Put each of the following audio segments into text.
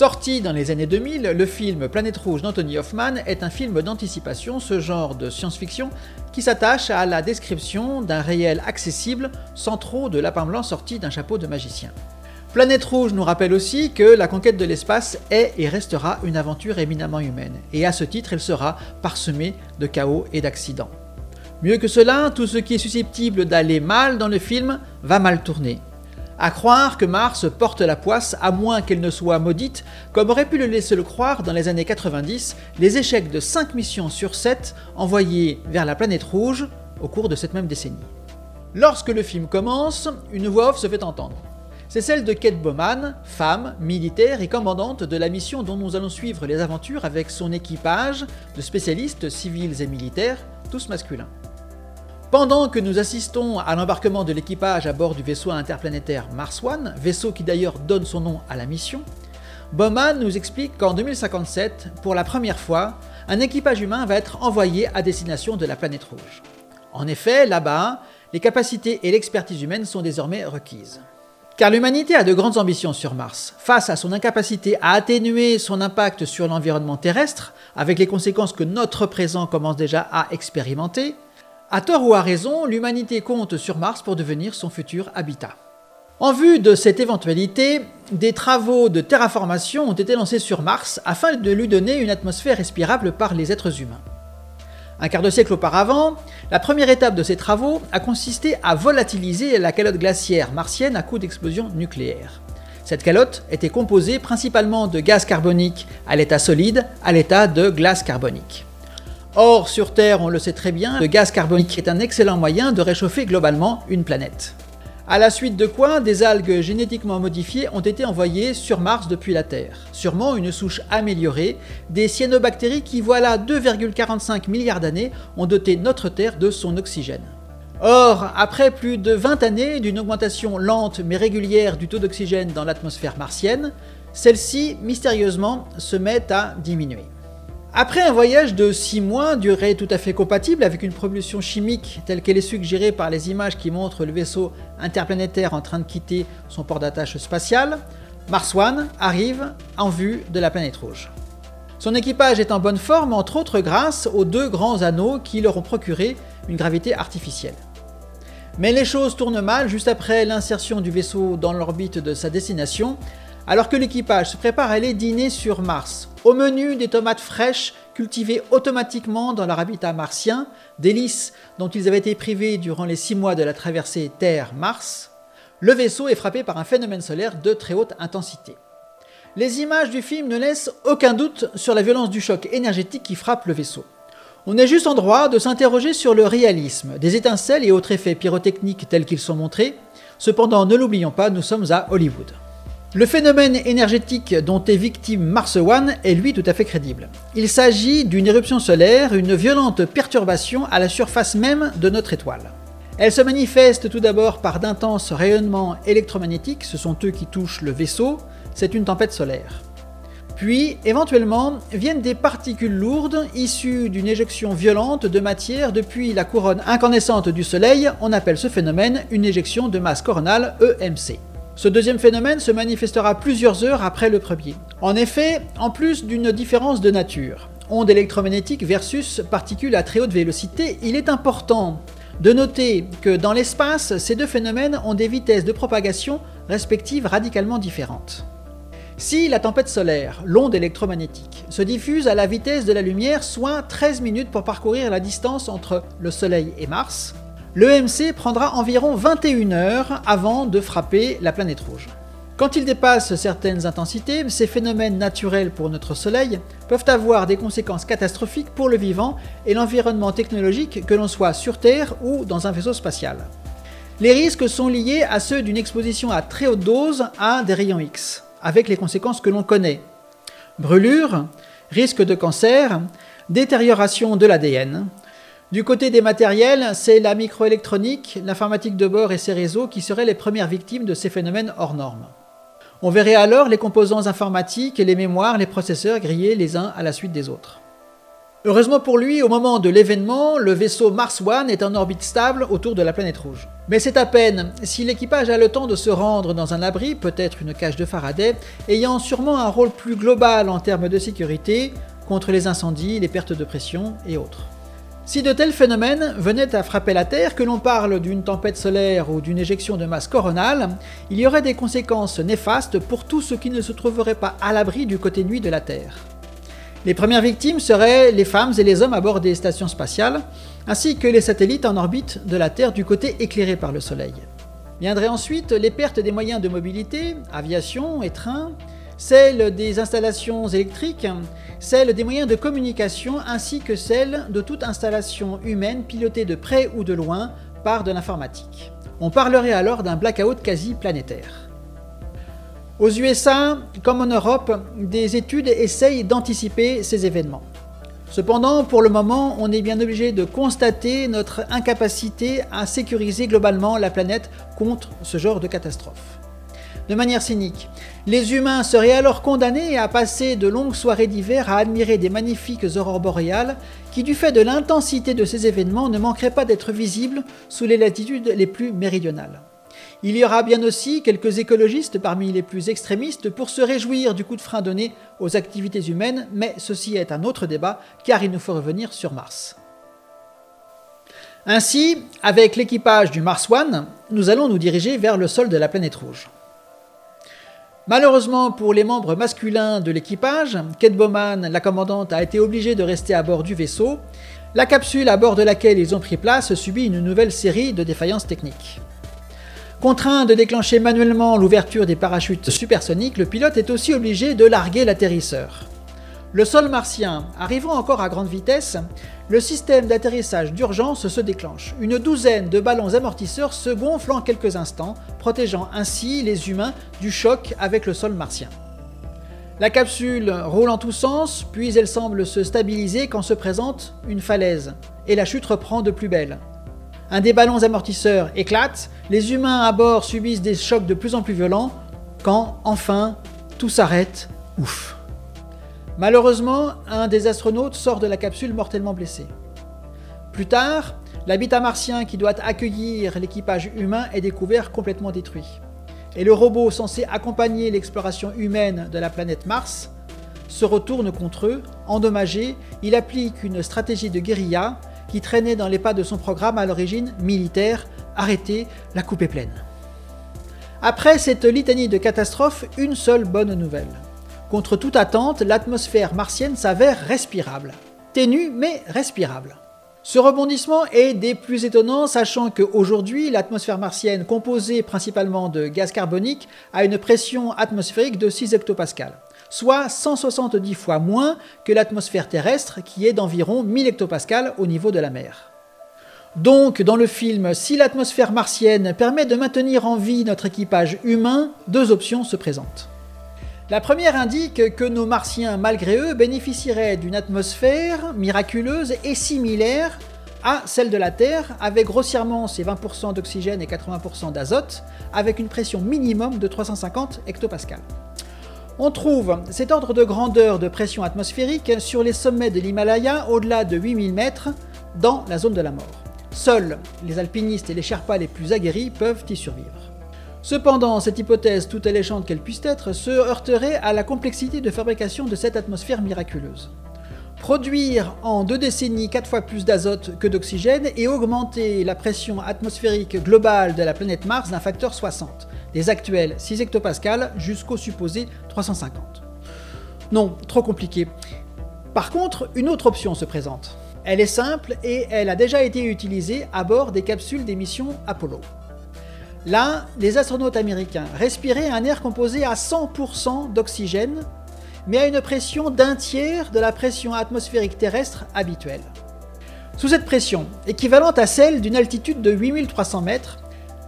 Sorti dans les années 2000, le film Planète Rouge d'Anthony Hoffman est un film d'anticipation, ce genre de science-fiction qui s'attache à la description d'un réel accessible sans trop de lapin blanc sorti d'un chapeau de magicien. Planète Rouge nous rappelle aussi que la conquête de l'espace est et restera une aventure éminemment humaine, et à ce titre elle sera parsemée de chaos et d'accidents. Mieux que cela, tout ce qui est susceptible d'aller mal dans le film va mal tourner. À croire que Mars porte la poisse à moins qu'elle ne soit maudite, comme aurait pu le laisser le croire dans les années 90, les échecs de 5 missions sur 7 envoyées vers la planète rouge au cours de cette même décennie. Lorsque le film commence, une voix off se fait entendre. C'est celle de Kate Bowman, femme, militaire et commandante de la mission dont nous allons suivre les aventures avec son équipage de spécialistes civils et militaires, tous masculins. Pendant que nous assistons à l'embarquement de l'équipage à bord du vaisseau interplanétaire Mars One, vaisseau qui d'ailleurs donne son nom à la mission, Bowman nous explique qu'en 2057, pour la première fois, un équipage humain va être envoyé à destination de la planète rouge. En effet, là-bas, les capacités et l'expertise humaine sont désormais requises. Car l'humanité a de grandes ambitions sur Mars. Face à son incapacité à atténuer son impact sur l'environnement terrestre, avec les conséquences que notre présent commence déjà à expérimenter, à tort ou à raison, l'humanité compte sur Mars pour devenir son futur habitat. En vue de cette éventualité, des travaux de terraformation ont été lancés sur Mars afin de lui donner une atmosphère respirable par les êtres humains. Un quart de siècle auparavant, la première étape de ces travaux a consisté à volatiliser la calotte glaciaire martienne à coups d'explosion nucléaire. Cette calotte était composée principalement de gaz carbonique à l'état solide, à l'état de glace carbonique. Or, sur Terre, on le sait très bien, le gaz carbonique est un excellent moyen de réchauffer globalement une planète. À la suite de quoi, des algues génétiquement modifiées ont été envoyées sur Mars depuis la Terre. Sûrement une souche améliorée, des cyanobactéries qui, voilà 2,45 milliards d'années, ont doté notre Terre de son oxygène. Or, après plus de 20 années d'une augmentation lente mais régulière du taux d'oxygène dans l'atmosphère martienne, celle-ci, mystérieusement, se met à diminuer. Après un voyage de 6 mois, durée tout à fait compatible avec une propulsion chimique telle qu'elle est suggérée par les images qui montrent le vaisseau interplanétaire en train de quitter son port d'attache spatial, Mars One arrive en vue de la planète rouge. Son équipage est en bonne forme, entre autres grâce aux deux grands anneaux qui leur ont procuré une gravité artificielle. Mais les choses tournent mal juste après l'insertion du vaisseau dans l'orbite de sa destination, alors que l'équipage se prépare à aller dîner sur Mars. Au menu, des tomates fraîches cultivées automatiquement dans leur habitat martien, délices dont ils avaient été privés durant les 6 mois de la traversée Terre-Mars, le vaisseau est frappé par un phénomène solaire de très haute intensité. Les images du film ne laissent aucun doute sur la violence du choc énergétique qui frappe le vaisseau. On est juste en droit de s'interroger sur le réalisme des étincelles et autres effets pyrotechniques tels qu'ils sont montrés. Cependant, ne l'oublions pas, nous sommes à Hollywood. Le phénomène énergétique dont est victime Mars One est lui tout à fait crédible. Il s'agit d'une éruption solaire, une violente perturbation à la surface même de notre étoile. Elle se manifeste tout d'abord par d'intenses rayonnements électromagnétiques, ce sont eux qui touchent le vaisseau, c'est une tempête solaire. Puis, éventuellement, viennent des particules lourdes issues d'une éjection violente de matière depuis la couronne incandescente du Soleil, on appelle ce phénomène une éjection de masse coronale EMC. Ce deuxième phénomène se manifestera plusieurs heures après le premier. En effet, en plus d'une différence de nature, ondes électromagnétiques versus particules à très haute vélocité, il est important de noter que dans l'espace, ces deux phénomènes ont des vitesses de propagation respectives radicalement différentes. Si la tempête solaire, l'onde électromagnétique, se diffuse à la vitesse de la lumière, soit 13 minutes pour parcourir la distance entre le Soleil et Mars, l'EMC prendra environ 21 heures avant de frapper la planète rouge. Quand il dépasse certaines intensités, ces phénomènes naturels pour notre Soleil peuvent avoir des conséquences catastrophiques pour le vivant et l'environnement technologique, que l'on soit sur Terre ou dans un vaisseau spatial. Les risques sont liés à ceux d'une exposition à très haute dose à des rayons X, avec les conséquences que l'on connaît. Brûlures, risque de cancer, détérioration de l'ADN. Du côté des matériels, c'est la microélectronique, l'informatique de bord et ses réseaux qui seraient les premières victimes de ces phénomènes hors normes. On verrait alors les composants informatiques, les mémoires, les processeurs grillés les uns à la suite des autres. Heureusement pour lui, au moment de l'événement, le vaisseau Mars One est en orbite stable autour de la planète rouge. Mais c'est à peine. Si l'équipage a le temps de se rendre dans un abri, peut-être une cage de Faraday, ayant sûrement un rôle plus global en termes de sécurité, contre les incendies, les pertes de pression et autres. Si de tels phénomènes venaient à frapper la Terre, que l'on parle d'une tempête solaire ou d'une éjection de masse coronale, il y aurait des conséquences néfastes pour tous ceux qui ne se trouveraient pas à l'abri du côté nuit de la Terre. Les premières victimes seraient les femmes et les hommes à bord des stations spatiales, ainsi que les satellites en orbite de la Terre du côté éclairé par le Soleil. Viendraient ensuite les pertes des moyens de mobilité, aviation et trains, celles des installations électriques, celle des moyens de communication ainsi que celle de toute installation humaine pilotée de près ou de loin par de l'informatique. On parlerait alors d'un blackout quasi planétaire. Aux USA, comme en Europe, des études essayent d'anticiper ces événements. Cependant, pour le moment, on est bien obligé de constater notre incapacité à sécuriser globalement la planète contre ce genre de catastrophe. De manière cynique, les humains seraient alors condamnés à passer de longues soirées d'hiver à admirer des magnifiques aurores boréales qui, du fait de l'intensité de ces événements, ne manqueraient pas d'être visibles sous les latitudes les plus méridionales. Il y aura bien aussi quelques écologistes parmi les plus extrémistes pour se réjouir du coup de frein donné aux activités humaines, mais ceci est un autre débat car il nous faut revenir sur Mars. Ainsi, avec l'équipage du Mars One, nous allons nous diriger vers le sol de la planète rouge. Malheureusement pour les membres masculins de l'équipage, Kate Bowman, la commandante, a été obligée de rester à bord du vaisseau. La capsule à bord de laquelle ils ont pris place subit une nouvelle série de défaillances techniques. Contraint de déclencher manuellement l'ouverture des parachutes supersoniques, le pilote est aussi obligé de larguer l'atterrisseur. Le sol martien arrivant encore à grande vitesse, le système d'atterrissage d'urgence se déclenche. Une douzaine de ballons amortisseurs se gonflent en quelques instants, protégeant ainsi les humains du choc avec le sol martien. La capsule roule en tous sens, puis elle semble se stabiliser quand se présente une falaise, et la chute reprend de plus belle. Un des ballons amortisseurs éclate, les humains à bord subissent des chocs de plus en plus violents, quand enfin tout s'arrête, ouf. Malheureusement, un des astronautes sort de la capsule mortellement blessé. Plus tard, l'habitat martien qui doit accueillir l'équipage humain est découvert complètement détruit. Et le robot censé accompagner l'exploration humaine de la planète Mars se retourne contre eux. Endommagé, il applique une stratégie de guérilla qui traînait dans les pas de son programme à l'origine militaire, arrêter la coupe est pleine. Après cette litanie de catastrophes, une seule bonne nouvelle. Contre toute attente, l'atmosphère martienne s'avère respirable. Ténue, mais respirable. Ce rebondissement est des plus étonnants, sachant qu'aujourd'hui, l'atmosphère martienne, composée principalement de gaz carbonique, a une pression atmosphérique de 6 hectopascales, soit 170 fois moins que l'atmosphère terrestre, qui est d'environ 1000 hectopascales au niveau de la mer. Donc, dans le film, si l'atmosphère martienne permet de maintenir en vie notre équipage humain, deux options se présentent. La première indique que nos martiens, malgré eux, bénéficieraient d'une atmosphère miraculeuse et similaire à celle de la Terre, avec grossièrement ses 20% d'oxygène et 80% d'azote, avec une pression minimum de 350 hectopascales. On trouve cet ordre de grandeur de pression atmosphérique sur les sommets de l'Himalaya, au-delà de 8000 mètres, dans la zone de la mort. Seuls les alpinistes et les Sherpas les plus aguerris peuvent y survivre. Cependant, cette hypothèse, toute alléchante qu'elle puisse être, se heurterait à la complexité de fabrication de cette atmosphère miraculeuse. Produire en 2 décennies 4 fois plus d'azote que d'oxygène et augmenter la pression atmosphérique globale de la planète Mars d'un facteur 60, des actuels 6 hectopascales jusqu'au supposé 350. Non, trop compliqué. Par contre, une autre option se présente. Elle est simple et elle a déjà été utilisée à bord des capsules des missions Apollo. Là, les astronautes américains respiraient un air composé à 100% d'oxygène, mais à une pression d'1/3 de la pression atmosphérique terrestre habituelle. Sous cette pression, équivalente à celle d'une altitude de 8300 mètres,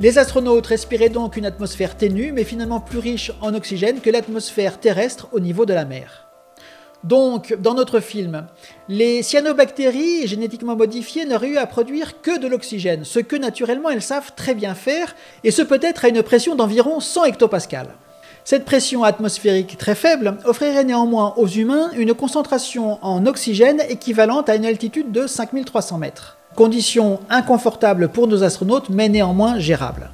les astronautes respiraient donc une atmosphère ténue, mais finalement plus riche en oxygène que l'atmosphère terrestre au niveau de la mer. Donc, dans notre film, les cyanobactéries génétiquement modifiées n'auraient eu à produire que de l'oxygène, ce que naturellement elles savent très bien faire, et ce peut-être à une pression d'environ 100 hectopascales. Cette pression atmosphérique très faible offrirait néanmoins aux humains une concentration en oxygène équivalente à une altitude de 5300 mètres. Condition inconfortable pour nos astronautes, mais néanmoins gérable.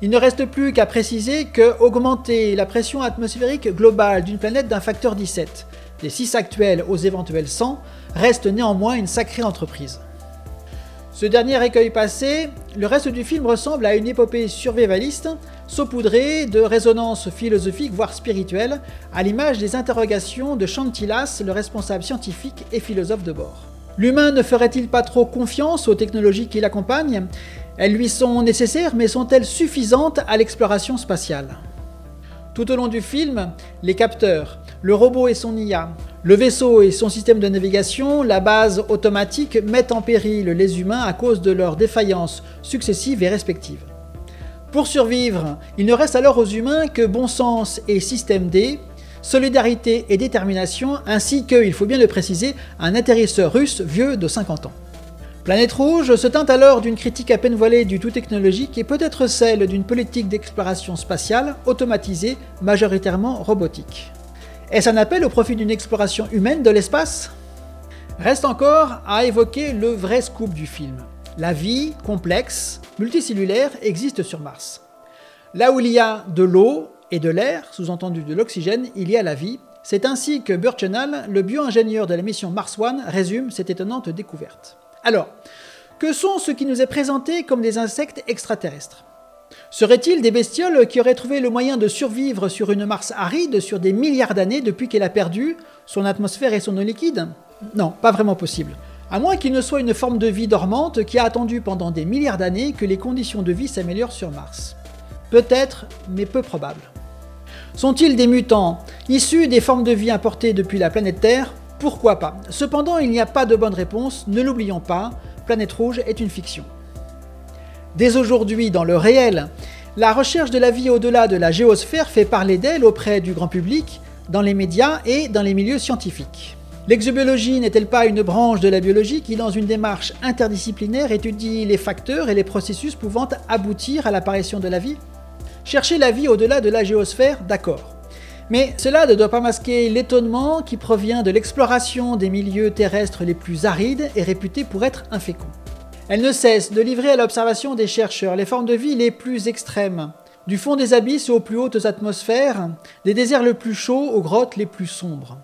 Il ne reste plus qu'à préciser que augmenter la pression atmosphérique globale d'une planète d'un facteur 17, des 6 actuels aux éventuels 100, reste néanmoins une sacrée entreprise. Ce dernier écueil passé, le reste du film ressemble à une épopée survivaliste, saupoudrée de résonances philosophiques voire spirituelles, à l'image des interrogations de Chantilas, le responsable scientifique et philosophe de bord. L'humain ne ferait-il pas trop confiance aux technologies qui l'accompagnent? Elles lui sont nécessaires, mais sont-elles suffisantes à l'exploration spatiale? Tout au long du film, les capteurs, le robot et son IA, le vaisseau et son système de navigation, la base automatique mettent en péril les humains à cause de leurs défaillances successives et respectives. Pour survivre, il ne reste alors aux humains que bon sens et système D, solidarité et détermination, ainsi que, il faut bien le préciser, un atterrisseur russe vieux de 50 ans. Planète Rouge se teinte alors d'une critique à peine voilée du tout technologique et peut-être celle d'une politique d'exploration spatiale automatisée, majoritairement robotique. Est-ce un appel au profit d'une exploration humaine de l'espace? Reste encore à évoquer le vrai scoop du film. La vie, complexe, multicellulaire, existe sur Mars. Là où il y a de l'eau et de l'air, sous-entendu de l'oxygène, il y a la vie. C'est ainsi que Burchenal, le bio-ingénieur de la mission Mars One, résume cette étonnante découverte. Alors, que sont ceux qui nous est présenté comme des insectes extraterrestres? Seraient-ils des bestioles qui auraient trouvé le moyen de survivre sur une Mars aride sur des milliards d'années depuis qu'elle a perdu son atmosphère et son eau liquide? Non, pas vraiment possible. À moins qu'il ne soit une forme de vie dormante qui a attendu pendant des milliards d'années que les conditions de vie s'améliorent sur Mars. Peut-être, mais peu probable. Sont-ils des mutants, issus des formes de vie importées depuis la planète Terre? Pourquoi pas? Cependant, il n'y a pas de bonne réponse, ne l'oublions pas, Planète Rouge est une fiction. Dès aujourd'hui, dans le réel, la recherche de la vie au-delà de la géosphère fait parler d'elle auprès du grand public, dans les médias et dans les milieux scientifiques. L'exobiologie n'est-elle pas une branche de la biologie qui, dans une démarche interdisciplinaire, étudie les facteurs et les processus pouvant aboutir à l'apparition de la vie? Chercher la vie au-delà de la géosphère, d'accord. Mais cela ne doit pas masquer l'étonnement qui provient de l'exploration des milieux terrestres les plus arides et réputés pour être inféconds. Elle ne cesse de livrer à l'observation des chercheurs les formes de vie les plus extrêmes, du fond des abysses aux plus hautes atmosphères, des déserts les plus chauds aux grottes les plus sombres.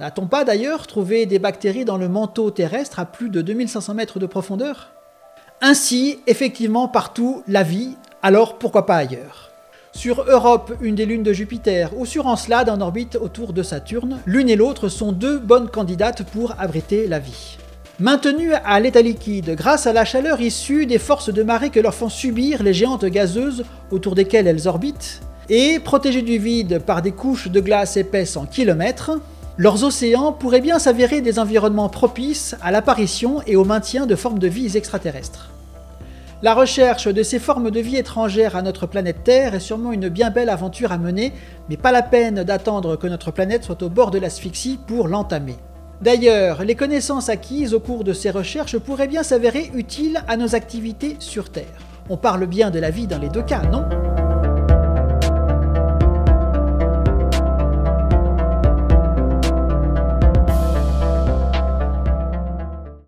N'a-t-on pas d'ailleurs trouvé des bactéries dans le manteau terrestre à plus de 2500 mètres de profondeur? Ainsi, effectivement, partout, la vie, alors pourquoi pas ailleurs? Sur Europe, une des lunes de Jupiter, ou sur Encelade en orbite autour de Saturne, l'une et l'autre sont deux bonnes candidates pour abriter la vie. Maintenues à l'état liquide grâce à la chaleur issue des forces de marée que leur font subir les géantes gazeuses autour desquelles elles orbitent, et protégées du vide par des couches de glace épaisses en kilomètres, leurs océans pourraient bien s'avérer des environnements propices à l'apparition et au maintien de formes de vie extraterrestres. La recherche de ces formes de vie étrangères à notre planète Terre est sûrement une bien belle aventure à mener, mais pas la peine d'attendre que notre planète soit au bord de l'asphyxie pour l'entamer. D'ailleurs, les connaissances acquises au cours de ces recherches pourraient bien s'avérer utiles à nos activités sur Terre. On parle bien de la vie dans les deux cas, non ?